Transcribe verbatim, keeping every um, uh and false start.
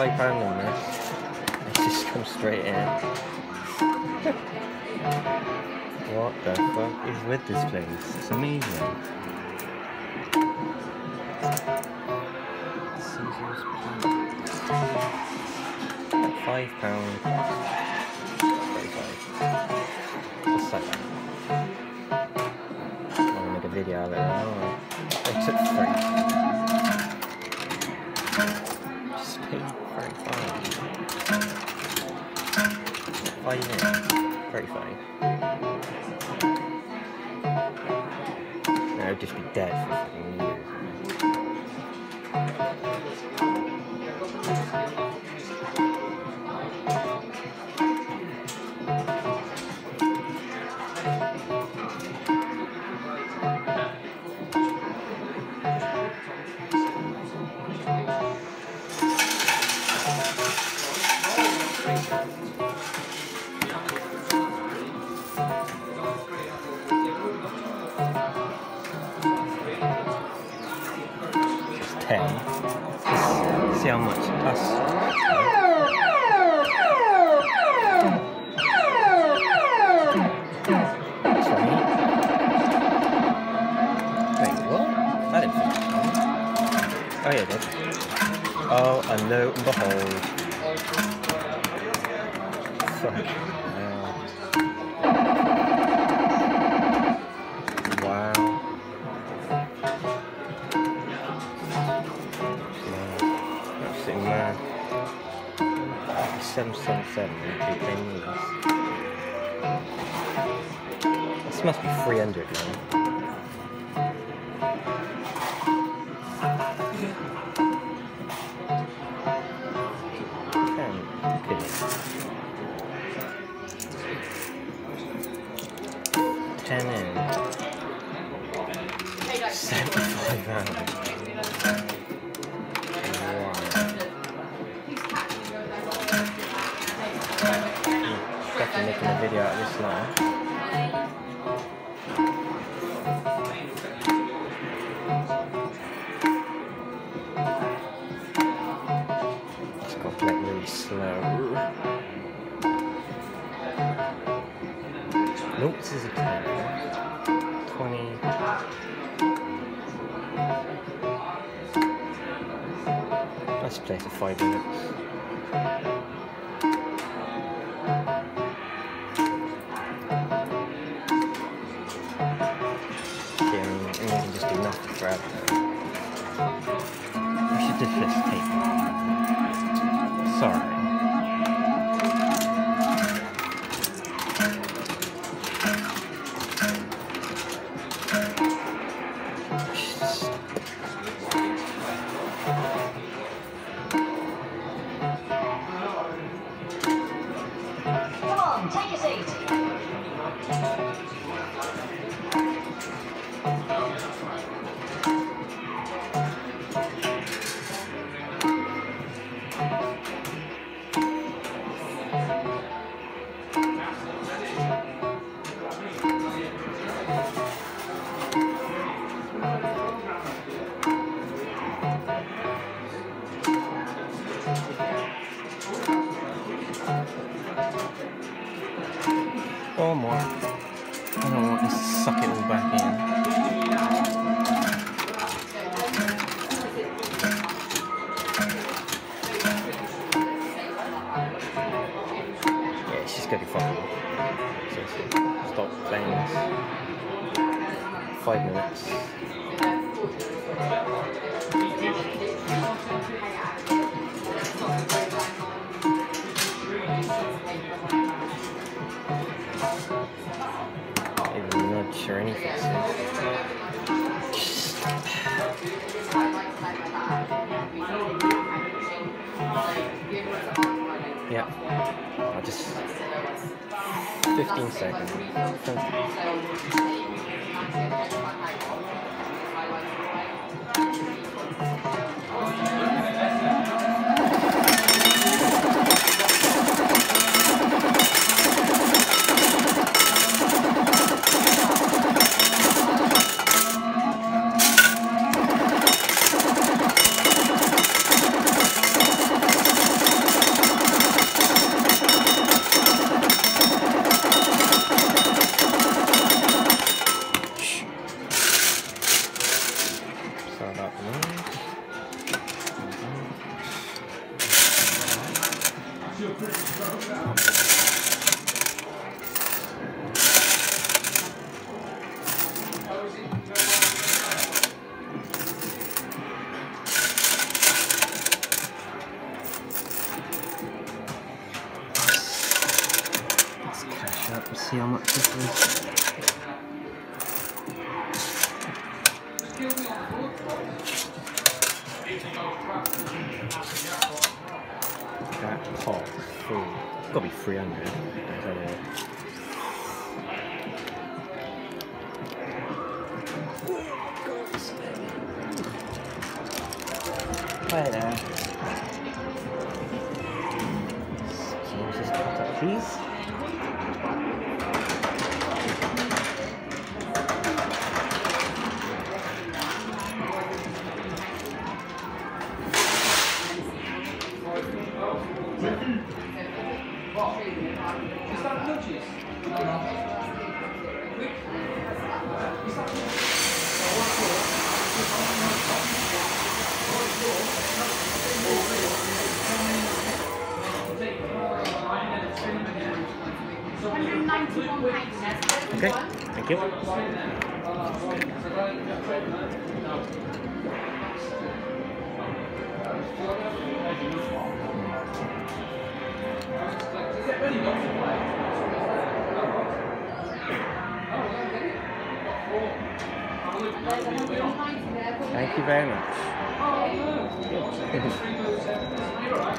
like random, man. They just come straight in. What the fuck is with this place? It's amazing. Caesar's Palace. Five pounds. Thirty-five. What's that? I'm gonna make a video of it now. They took three. Just paid thirty-five. Five minutes. thirty-five. And I'd just be dead for fucking years. ten. See how much plus. twenty. Wait, what? That didn't finish. Oh yeah, it did. Oh, and lo and behold. Fuck. Wow. Wow. seven seven seven, this must be three hundred now. I'm kidding. ten in. seventy-five rounds. Making a video out of this now. It's got to make really slow. Nope, this is a ten. twenty. Let's play for five minutes. Grab it. I should just this tape. Sorry. Come on, take a seat. Or more. I don't want to suck it all back in. Yeah, it's just gonna be fun. So, so stop playing this. Five minutes. Or anything. Yeah, I'll just fifteen seconds. Let's cash up and see how much this is. That pot full. It's gotta be three hundred. Right there. Change this pot up, please. Okay, thank you. Thank you very much.